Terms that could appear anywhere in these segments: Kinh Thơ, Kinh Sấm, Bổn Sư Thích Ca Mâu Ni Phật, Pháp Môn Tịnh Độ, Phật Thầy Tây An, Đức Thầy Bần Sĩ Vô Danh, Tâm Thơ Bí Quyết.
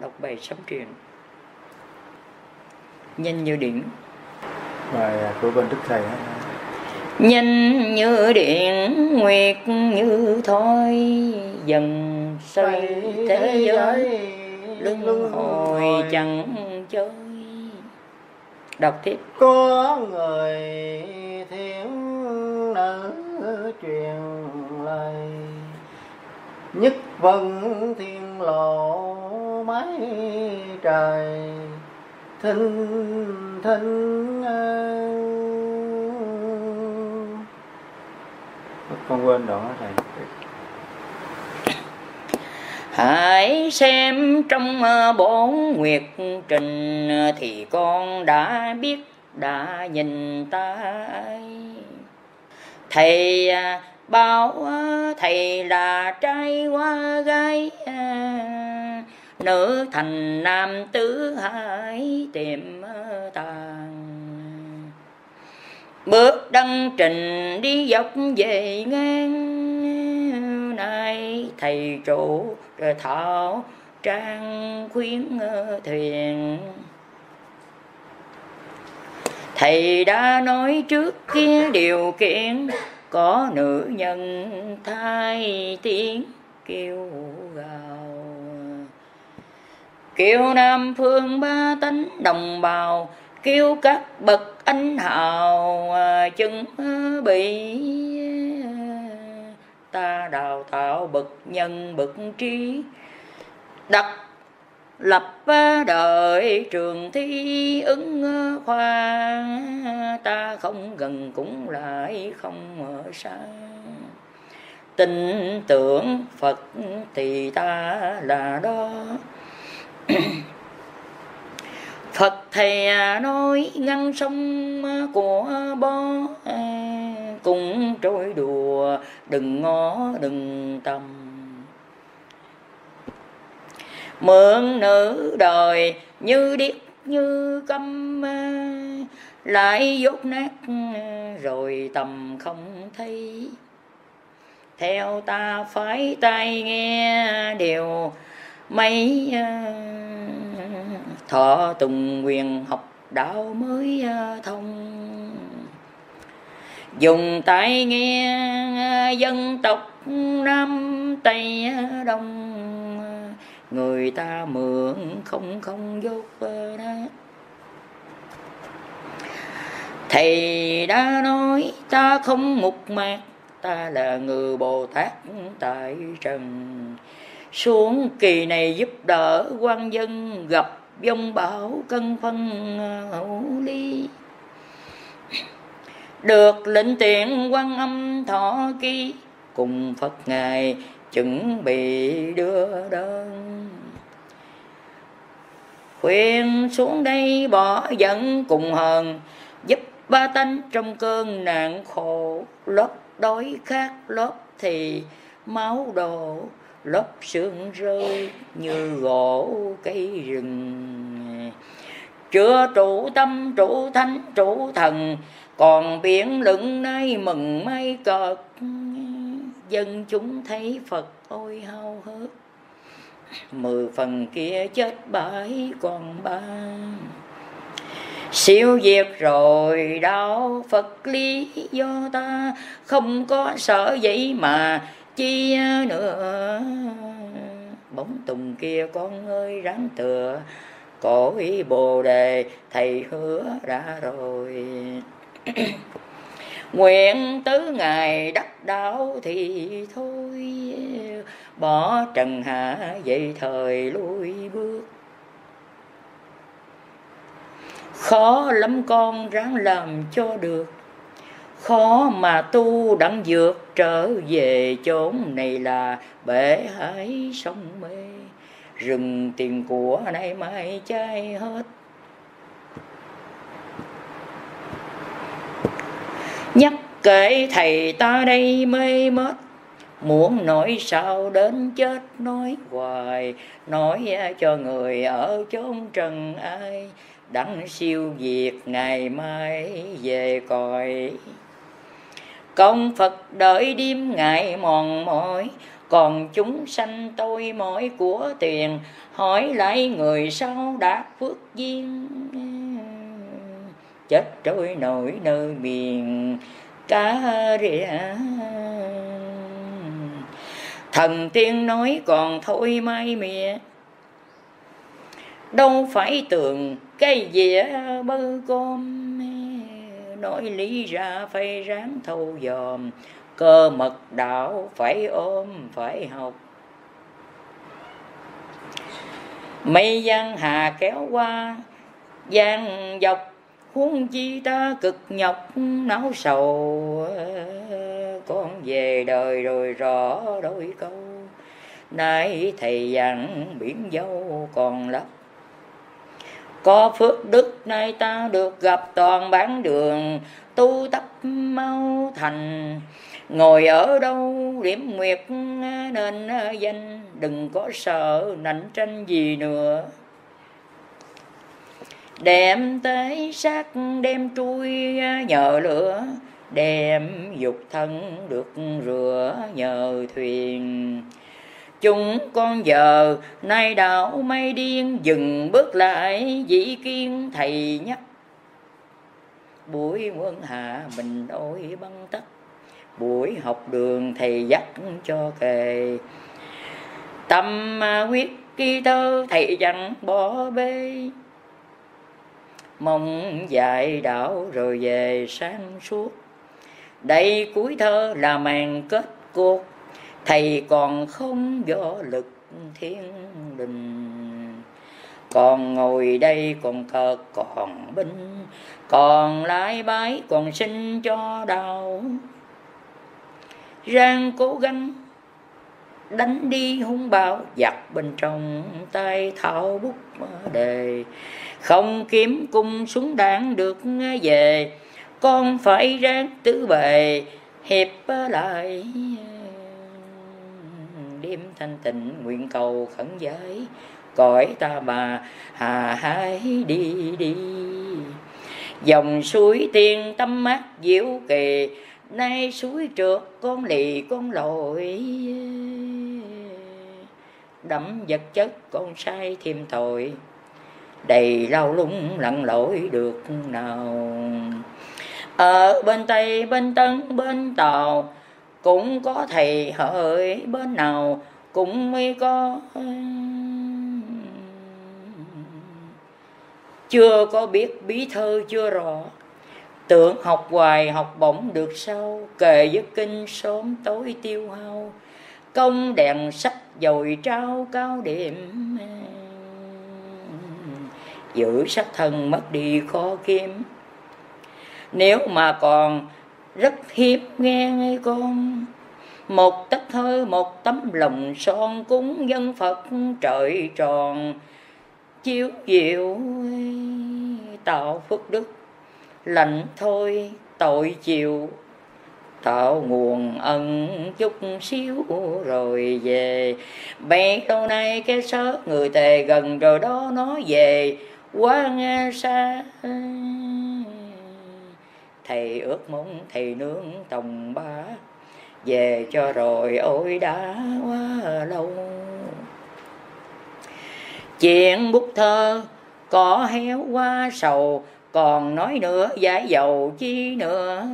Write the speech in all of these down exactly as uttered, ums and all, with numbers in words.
đọc bài Sấm Truyền nhanh như điện. Bài của bên Đức Thầy đó. Nhanh như điện, nguyệt như thoi, dần xây thế giới, luân hồi chẳng chơi. Đọc tiếp. Có người thiếu nữ truyền lời, nhất vân thiên lộ mái trời, thinh thinh con quên đó thầy. Hãy xem trong bốn nguyệt trình, thì con đã biết đã nhìn ta ấy. Thầy bảo thầy là trai qua gái, nữ thành nam tứ hãy tìm tàng. Bước đăng trình đi dọc về ngang, nay thầy chủ thảo trang khuyến thuyền. Thầy đã nói trước kia điều kiện, có nữ nhân thai tiếng kêu gào. Kêu nam phương ba tánh đồng bào, kêu các bậc anh hào chứng bị. Ta đào tạo bậc nhân bậc trí, đặt lập đời trường thi ứng khoa. Ta không gần cũng lại không ở xa, tin tưởng Phật thì ta là đó. Phật thầy nói ngăn sông của bó, cũng trôi đùa đừng ngó đừng tầm. Mượn nữ đời như điếc như câm, lại dốt nát rồi tầm không thấy. Theo ta phái tai nghe điều mấy, thọ tùng quyền học đạo mới thông. Dùng tai nghe dân tộc Nam Tây Đông, người ta mượn không không dốt đó. Thầy đã nói ta không mục mạc, ta là người Bồ Tát tại trần. Xuống kỳ này giúp đỡ quan dân, gặp dông bão cân phân hữu lý. Được lệnh tiện Quan Âm Thọ Ký, cùng Phật Ngài chuẩn bị đưa đơn. Khuyên xuống đây bỏ giận cùng hờn, giúp ba tánh trong cơn nạn khổ. Lớp đói khát, lớp thì máu đổ, lớp sương rơi như gỗ cây rừng. Chưa trụ tâm trụ thánh trụ thần, còn biển lửng nay mừng mây cợt. Dân chúng thấy Phật ôi hao hớt, mười phần kia chết bãi còn ba. Siêu diệt rồi đạo Phật lý do ta, không có sợ vậy mà chi nữa. Bóng tùng kia con ơi ráng tựa, cõi Bồ Đề thầy hứa đã rồi. Nguyện tứ ngày đắc đạo thì thôi, bỏ trần hạ vậy thời lui bước. Khó lắm con ráng làm cho được, khó mà tu đặng vượt trở về chốn này là bể hải sông mê. Rừng tiền của nay mai cháy hết, nhắc kể thầy ta đây mê mất. Muốn nói sao đến chết nói hoài, nói cho người ở chốn trần ai, đặng siêu diệt ngày mai về cõi. Công Phật đợi đêm ngày mòn mỏi, Còn chúng sanh tôi mỗi của tiền, hỏi lại người sau đã phước duyên. Chết trôi nổi nơi miền cá rỉa, thần tiên nói còn thôi mai mẹ. Đâu phải tường cây dĩa bơ con, nói lý ra phải ráng thâu dòm, cơ mật đạo phải ôm phải học. Mây giang hà kéo qua giang dọc, huống chi ta cực nhọc náo sầu. Con về đời rồi rõ đôi câu, nay thầy dặn biển dâu còn lấp. Có phước đức nay ta được gặp toàn bán đường, tu tập mau thành. Ngồi ở đâu điểm nguyệt nên danh, đừng có sợ nảnh tranh gì nữa. Đem tới xác đem trui nhờ lửa, đem dục thân được rửa nhờ thuyền. Chúng con giờ nay đảo mây điên, dừng bước lại dĩ kiên thầy nhắc. Buổi quân hạ mình ôi băng tắc, buổi học đường thầy dắt cho kề. Tâm quyết kỳ tơ thầy dặn bỏ bê, mong dạy đạo rồi về sáng suốt. Đây cuối thơ là màn kết cuộc, thầy còn không võ lực thiên đình. Còn ngồi đây còn cợt còn binh, còn lái bái còn xin cho đau. Rang cố gắng đánh đi hung bạo, giặt bên trong tay thảo bút đề. Không kiếm cung súng đạn được về, con phải ráng tứ bề hiệp lại. Đêm thanh tịnh nguyện cầu khẩn giới, cõi ta bà hà hái đi đi. Dòng suối tiên tâm mát diệu kỳ, nay suối trượt con lì con lội. Đẫm vật chất con sai thêm tội, đầy lao lung lặn lội được nào. Ở bên Tây bên Tân bên Tàu, cũng có thầy hỡi bên nào cũng mới có. Chưa có biết bí thơ chưa rõ, tưởng học hoài học bổng được sao. Kề với kinh sớm tối tiêu hao, công đèn sắp dồi trao cao điểm. Giữ sắc thân mất đi khó kiếm, nếu mà còn rất hiếp nghe ngay con. Một tấc thơ một tấm lòng son, cúng dân Phật trời tròn chiếu diệu. Tạo phước đức lạnh thôi tội chịu, tạo nguồn ân chút xíu rồi về. Bấy lâu nay cái sớ người tề gần rồi đó, nó về quá nghe xa. Thầy ước mong thầy nướng tòng bá, về cho rồi ôi đã quá lâu. Chuyện bút thơ có héo qua sầu, còn nói nữa giải dầu chi nữa.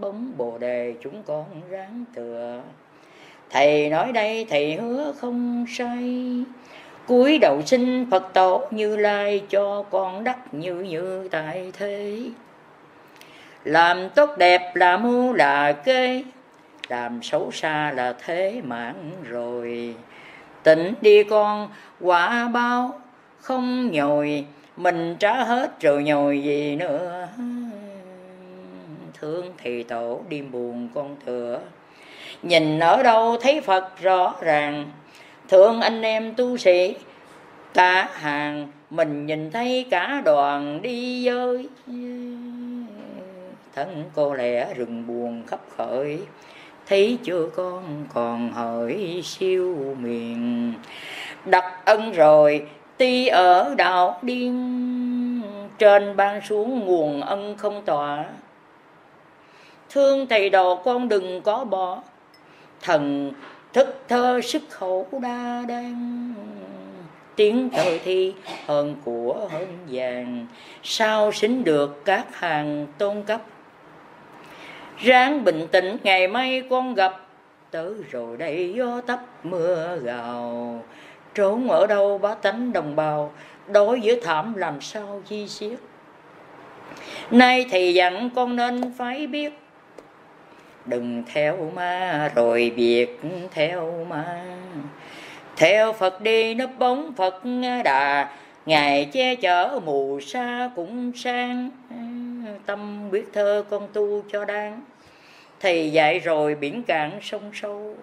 Bấm bồ đề chúng con ráng tựa, thầy nói đây thầy hứa không sai. Cúi đầu xin Phật tổ Như Lai, cho con đắc như như tại thế. Làm tốt đẹp là mưu là kế, làm xấu xa là thế mãn rồi. Tỉnh đi con quả báo không nhồi, mình trả hết rồi nhồi gì nữa. Thương thì tổ đêm buồn con thừa, nhìn ở đâu thấy Phật rõ ràng. Thương anh em tu sĩ cả hàng, mình nhìn thấy cả đoàn đi dơi. Thân cô lẻ rừng buồn khắp khởi, thấy chưa con còn hỡi siêu miền. Đặt ân rồi ti ở đạo điên, trên ban xuống nguồn ân không tỏa. Thương thầy đồ con đừng có bỏ, thần thức thơ sức khổ đa đang. Tiếng thơ thi hơn của hơn vàng, sao xính được các hàng tôn cấp. Ráng bình tĩnh ngày mai con gặp, tới rồi đây gió tấp mưa gào. Trốn ở đâu bá tánh đồng bào, đối với thảm làm sao chi xiết. Nay thầy dặn con nên phải biết, đừng theo ma rồi việc theo ma. Theo Phật đi nấp bóng Phật đà, Ngài che chở mù sa cũng sang. Tâm biết thơ con tu cho đáng, thầy dạy rồi biển cạn sông sâu.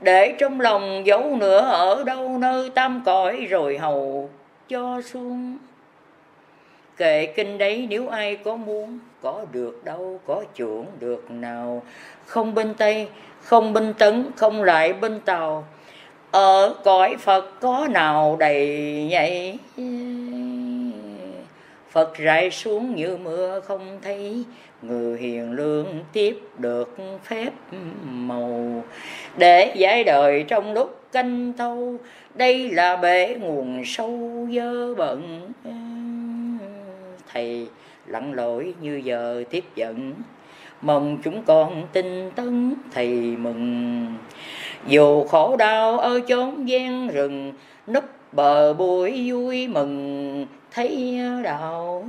Để trong lòng dấu nữa ở đâu nơi tam cõi rồi hầu cho xuống. Kệ kinh đấy nếu ai có muốn, có được đâu, có chuộng được nào. Không bên Tây, không bên Tấn, không lại bên Tàu. Ở cõi Phật có nào đầy nhạy. Phật rải xuống như mưa không thấy, người hiền lương tiếp được phép màu. Để giải đời trong lúc canh thâu, đây là bể nguồn sâu dơ bận. Thầy lặn lội như giờ tiếp dẫn, mong chúng con tinh tấn thầy mừng. Dù khổ đau ở chốn gian rừng, núp bờ bụi vui mừng thấy đạo.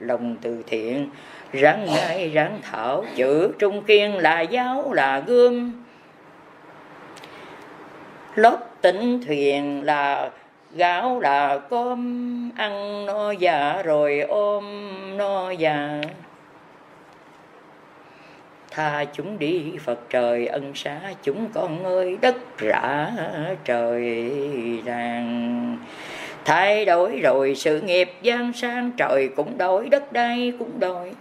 Lòng từ thiện ráng ngay ráng thảo, chữ trung kiên là giáo là gươm. Lót tỉnh thuyền là gạo là cơm, ăn no dạ rồi ôm no dạ. Tha chúng đi Phật trời ân xá, chúng con ơi đất rã trời ràng. Thay đổi rồi sự nghiệp gian sang, trời cũng đổi đất đai cũng đổi.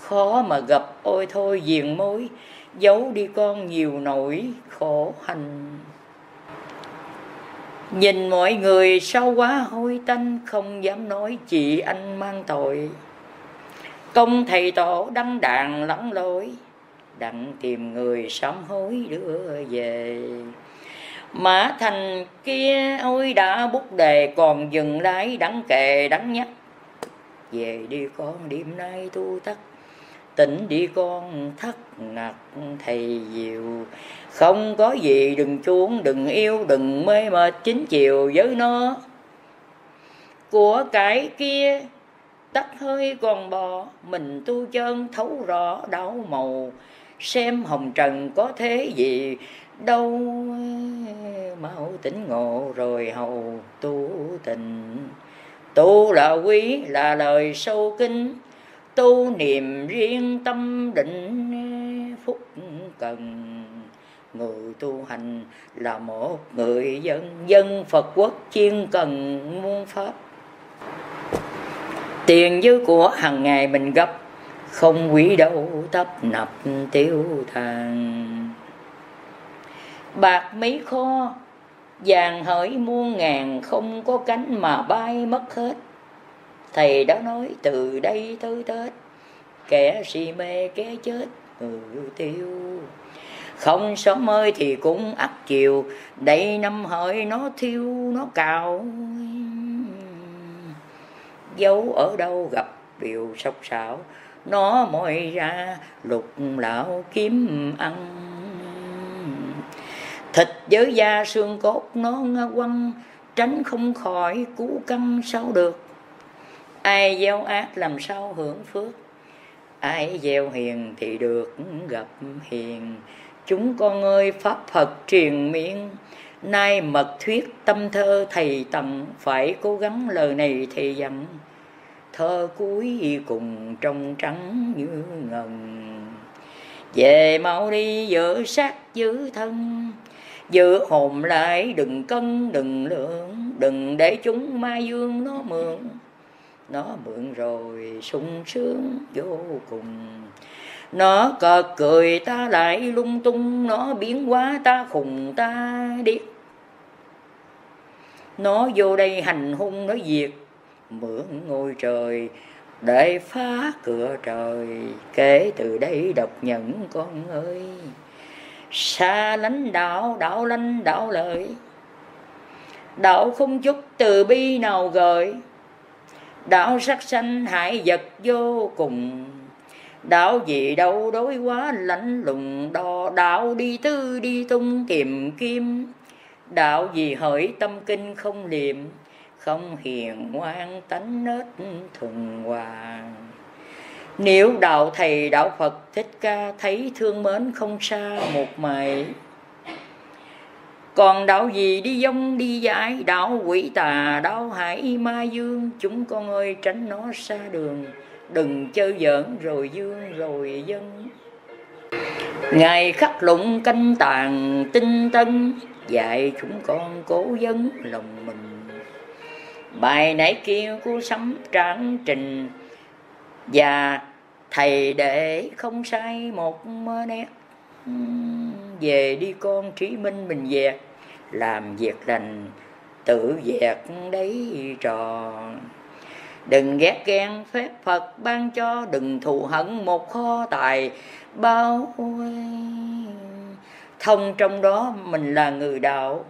Khó mà gặp ôi thôi diền mối, giấu đi con nhiều nỗi khổ hành. Nhìn mọi người sao quá hôi tanh, không dám nói chị anh mang tội. Công thầy tổ đăng đàn lẫn lối, đặng tìm người sám hối đưa về. Mã thành kia ôi đã bút đề, còn dừng lái đắng kề đắng nhắc. Về đi con đêm nay tu tắt, tỉnh đi con thắt ngặt thầy diệu. Không có gì đừng chuông, đừng yêu, đừng mê mệt chính chiều với nó. Của cái kia tắt hơi còn bỏ, mình tu chân thấu rõ đảo màu. Xem hồng trần có thế gì đâu, mau tỉnh ngộ rồi hầu tu tình. Tu là quý là lời sâu kính, tu niềm riêng tâm định phúc cần. Người tu hành là một người dân, dân Phật quốc chuyên cần muôn pháp. Tiền dư của hàng ngày mình gấp, không quý đâu tấp nập tiêu thàn. Bạc mấy kho, vàng hỡi muôn ngàn, không có cánh mà bay mất hết. Thầy đã nói từ đây tới Tết, kẻ si mê kẻ chết người tiêu. Không sớm ơi thì cũng ắt chiều, đây năm hợi nó thiêu nó cào. Dấu ở đâu gặp điều sốc sảo, nó moi ra lục lão kiếm ăn. Thịt với da xương cốt nó quăng, tránh không khỏi cú căng sao được. Ai gieo ác làm sao hưởng phước, ai gieo hiền thì được gặp hiền. Chúng con ơi pháp Phật truyền miệng, nay mật thuyết tâm thơ thầy tặng, phải cố gắng lời này thầy dặn. Thơ cuối cùng trong trắng như ngần, về mau đi giữ xác giữ thân. Giữ hồn lại đừng cân đừng lượng, đừng để chúng ma dương nó mượn. Nó mượn rồi sung sướng vô cùng, nó cợt cười ta lại lung tung. Nó biến quá ta khùng ta điếc, nó vô đây hành hung nó diệt. Mượn ngôi trời để phá cửa trời. Kể từ đây độc nhẫn con ơi, xa lánh đạo, đạo lánh đạo lợi. Đạo không chút từ bi nào gợi, đạo sắc sanh hại vật vô cùng. Đạo gì đâu đối quá lạnh lùng đo, đạo đi tư đi tung tìm kiếm. Đạo gì hỡi tâm kinh không liệm, không hiền ngoan tánh nết thuần hoàng. Nếu đạo thầy đạo Phật Thích Ca thấy thương mến không xa một mày. Còn đạo gì đi dông đi dãi, đạo quỷ tà đạo hải ma dương. Chúng con ơi tránh nó xa đường, đừng chơi giỡn rồi dương rồi dân. Ngài khắc lụng canh tàn tinh tân, dạy chúng con cố vấn lòng mình. Bài nãy kia của Sấm Tráng Trình và thầy để không sai một nét. Về đi con trí minh mình dẹt, làm việc lành tự dẹt đấy trò. Đừng ghét ghen phép Phật ban cho, đừng thù hận một kho tài bao thông. Trong đó mình là người đạo,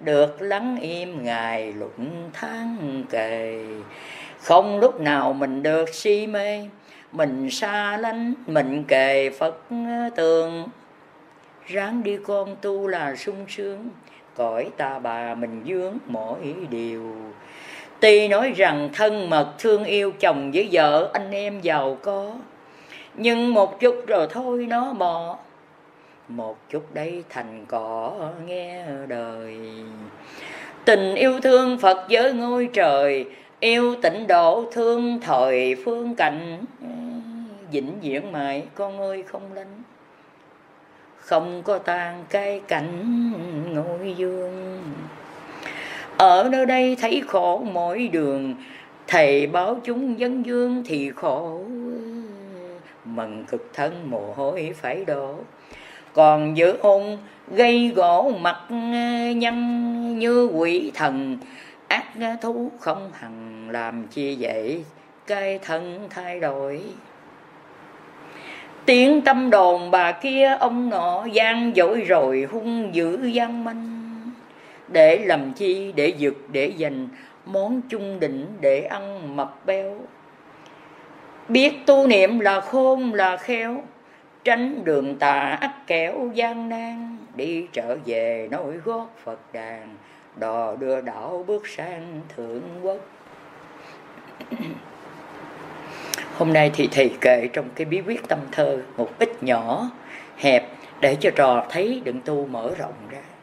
được lắng im Ngài luận tháng kề. Không lúc nào mình được si mê, mình xa lánh mình kề Phật tường. Ráng đi con tu là sung sướng, cõi ta bà mình dướng mỗi điều. Tuy nói rằng thân mật thương yêu chồng với vợ anh em giàu có, nhưng một chút rồi thôi nó mò, một chút đây thành cỏ nghe đời. Tình yêu thương Phật với ngôi trời, yêu tịnh độ thương thời phương cảnh. Vĩnh viễn mãi con ơi không lánh, không có tan cái cảnh ngôi dương. Ở nơi đây thấy khổ mỗi đường, thầy báo chúng dân dương thì khổ. Mần cực thân mồ hôi phải đổ, còn giữa hôn gây gỗ mặt nhăn. Như quỷ thần ác thú không hằng, làm chi vậy cái thân thay đổi. Tiếng tâm đồn bà kia ông nọ, gian dỗi rồi hung dữ gian manh. Để làm chi, để giựt, để dành món chung đỉnh, để ăn mập béo. Biết tu niệm là khôn là khéo, tránh đường tà ắt kẻo gian nan. Đi trở về nối gót Phật đàn, đò đưa đảo bước sang thượng quốc. Hôm nay thì thầy kể trong cái bí quyết tâm thơ một ít nhỏ hẹp, để cho trò thấy đừng tu mở rộng ra.